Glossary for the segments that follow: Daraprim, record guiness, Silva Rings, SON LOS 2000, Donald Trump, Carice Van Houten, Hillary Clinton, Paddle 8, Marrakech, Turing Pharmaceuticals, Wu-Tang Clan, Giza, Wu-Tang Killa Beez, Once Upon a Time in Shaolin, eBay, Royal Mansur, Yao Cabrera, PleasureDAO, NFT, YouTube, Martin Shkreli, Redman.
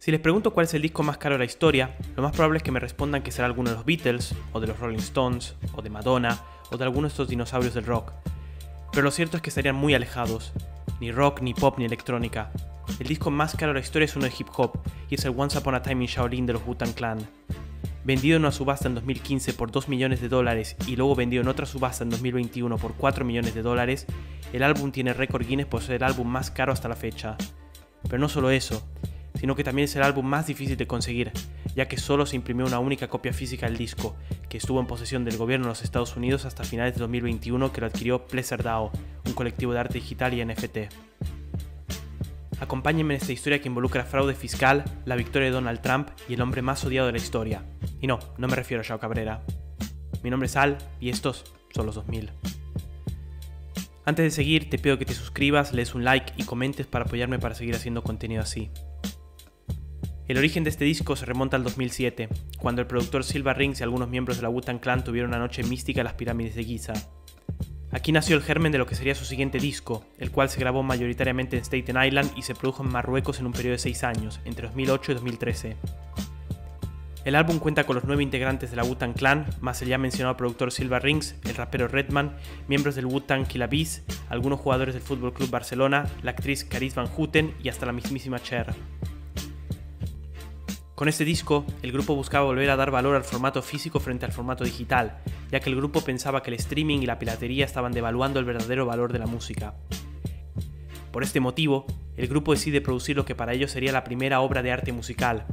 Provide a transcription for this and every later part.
Si les pregunto cuál es el disco más caro de la historia, lo más probable es que me respondan que será alguno de los Beatles, o de los Rolling Stones, o de Madonna, o de alguno de estos dinosaurios del rock. Pero lo cierto es que estarían muy alejados. Ni rock, ni pop, ni electrónica. El disco más caro de la historia es uno de hip hop, y es el Once Upon a Time in Shaolin de los Wu-Tang Clan. Vendido en una subasta en 2015 por $2 millones y luego vendido en otra subasta en 2021 por $4 millones, el álbum tiene récord Guinness por ser el álbum más caro hasta la fecha. Pero no solo eso, sino que también es el álbum más difícil de conseguir, ya que solo se imprimió una única copia física del disco, que estuvo en posesión del gobierno de los Estados Unidos hasta finales de 2021, que lo adquirió PleasureDAO, un colectivo de arte digital y NFT. Acompáñenme en esta historia que involucra fraude fiscal, la victoria de Donald Trump y el hombre más odiado de la historia. Y no, no me refiero a Yao Cabrera. Mi nombre es Al y estos son los 2000. Antes de seguir, te pido que te suscribas, le des un like y comentes para apoyarme para seguir haciendo contenido así. El origen de este disco se remonta al 2007, cuando el productor Silva Rings y algunos miembros de la Wu-Tang Clan tuvieron una noche mística en las pirámides de Giza. Aquí nació el germen de lo que sería su siguiente disco, el cual se grabó mayoritariamente en Staten Island y se produjo en Marruecos en un periodo de 6 años, entre 2008 y 2013. El álbum cuenta con los 9 integrantes de la Wu-Tang Clan, más el ya mencionado productor Silva Rings, el rapero Redman, miembros del Wu-Tang Killa Beez, algunos jugadores del Fútbol Club Barcelona, la actriz Carice Van Houten y hasta la mismísima Cher. Con este disco, el grupo buscaba volver a dar valor al formato físico frente al formato digital, ya que el grupo pensaba que el streaming y la piratería estaban devaluando el verdadero valor de la música. Por este motivo, el grupo decide producir lo que para ellos sería la primera obra de arte musical.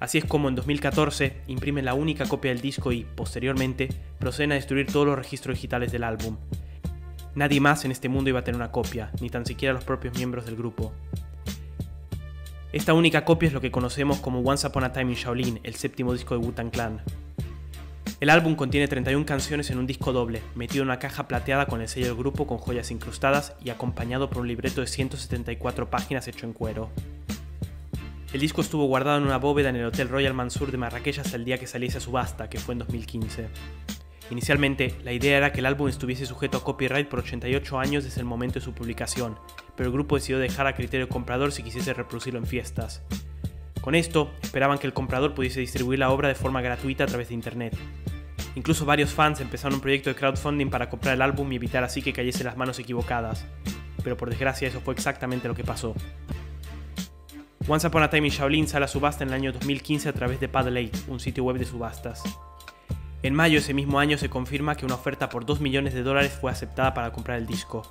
Así es como en 2014 imprimen la única copia del disco y, posteriormente, proceden a destruir todos los registros digitales del álbum. Nadie más en este mundo iba a tener una copia, ni tan siquiera los propios miembros del grupo. Esta única copia es lo que conocemos como Once Upon a Time in Shaolin, el séptimo disco de Wu-Tang Clan. El álbum contiene 31 canciones en un disco doble, metido en una caja plateada con el sello del grupo con joyas incrustadas y acompañado por un libreto de 174 páginas hecho en cuero. El disco estuvo guardado en una bóveda en el Hotel Royal Mansur de Marrakech hasta el día que saliese a subasta, que fue en 2015. Inicialmente, la idea era que el álbum estuviese sujeto a copyright por 88 años desde el momento de su publicación, pero el grupo decidió dejar a criterio del comprador si quisiese reproducirlo en fiestas. Con esto, esperaban que el comprador pudiese distribuir la obra de forma gratuita a través de internet. Incluso varios fans empezaron un proyecto de crowdfunding para comprar el álbum y evitar así que cayese en las manos equivocadas, pero por desgracia eso fue exactamente lo que pasó. Once Upon a Time in Shaolin sale a subasta en el año 2015 a través de Paddle 8, un sitio web de subastas. En mayo ese mismo año se confirma que una oferta por $2 millones fue aceptada para comprar el disco.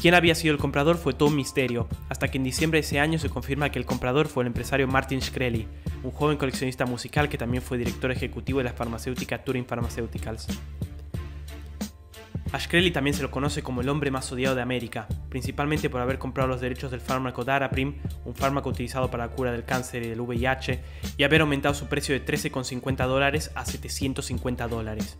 Quién había sido el comprador fue todo un misterio, hasta que en diciembre de ese año se confirma que el comprador fue el empresario Martin Shkreli, un joven coleccionista musical que también fue director ejecutivo de la farmacéutica Turing Pharmaceuticals. A Shkreli también se lo conoce como el hombre más odiado de América, principalmente por haber comprado los derechos del fármaco Daraprim, un fármaco utilizado para la cura del cáncer y del VIH, y haber aumentado su precio de $13,50 a $750.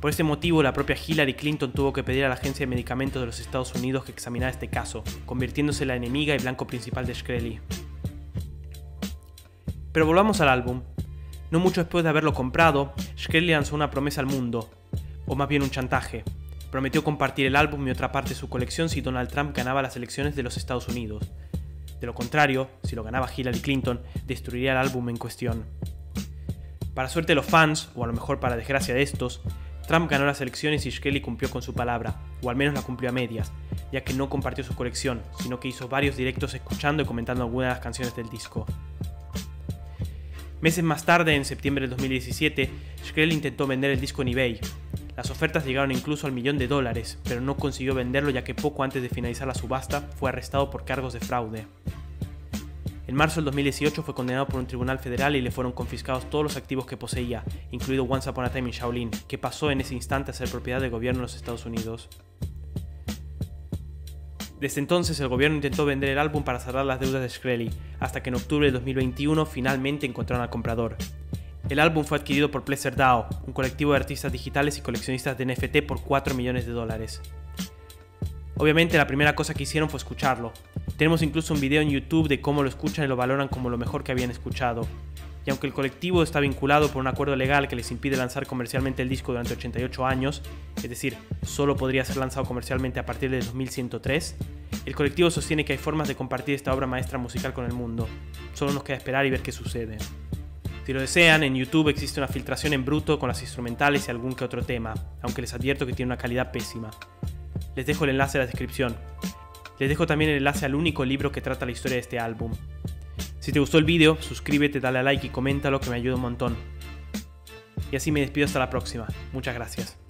Por este motivo, la propia Hillary Clinton tuvo que pedir a la Agencia de Medicamentos de los Estados Unidos que examinara este caso, convirtiéndose en la enemiga y blanco principal de Shkreli. Pero volvamos al álbum. No mucho después de haberlo comprado, Shkreli lanzó una promesa al mundo, o más bien un chantaje. Prometió compartir el álbum y otra parte de su colección si Donald Trump ganaba las elecciones de los Estados Unidos. De lo contrario, si lo ganaba Hillary Clinton, destruiría el álbum en cuestión. Para suerte de los fans, o a lo mejor para desgracia de estos, Trump ganó las elecciones y Shkreli cumplió con su palabra, o al menos la cumplió a medias, ya que no compartió su colección, sino que hizo varios directos escuchando y comentando algunas de las canciones del disco. Meses más tarde, en septiembre del 2017, Shkreli intentó vender el disco en eBay. Las ofertas llegaron incluso al $1 millón, pero no consiguió venderlo ya que poco antes de finalizar la subasta fue arrestado por cargos de fraude. En marzo del 2018 fue condenado por un tribunal federal y le fueron confiscados todos los activos que poseía, incluido Once Upon a Time in Shaolin, que pasó en ese instante a ser propiedad del gobierno de los Estados Unidos. Desde entonces el gobierno intentó vender el álbum para saldar las deudas de Shkreli, hasta que en octubre de 2021 finalmente encontraron al comprador. El álbum fue adquirido por PleasureDAO, un colectivo de artistas digitales y coleccionistas de NFT por $4 millones. Obviamente la primera cosa que hicieron fue escucharlo. Tenemos incluso un video en YouTube de cómo lo escuchan y lo valoran como lo mejor que habían escuchado. y aunque el colectivo está vinculado por un acuerdo legal que les impide lanzar comercialmente el disco durante 88 años, es decir, solo podría ser lanzado comercialmente a partir de 2103, el colectivo sostiene que hay formas de compartir esta obra maestra musical con el mundo. Solo nos queda esperar y ver qué sucede. Si lo desean, en YouTube existe una filtración en bruto con las instrumentales y algún que otro tema, aunque les advierto que tiene una calidad pésima. Les dejo el enlace en la descripción. Les dejo también el enlace al único libro que trata la historia de este álbum. Si te gustó el video, suscríbete, dale a like y coméntalo, que me ayuda un montón. Y así me despido hasta la próxima. Muchas gracias.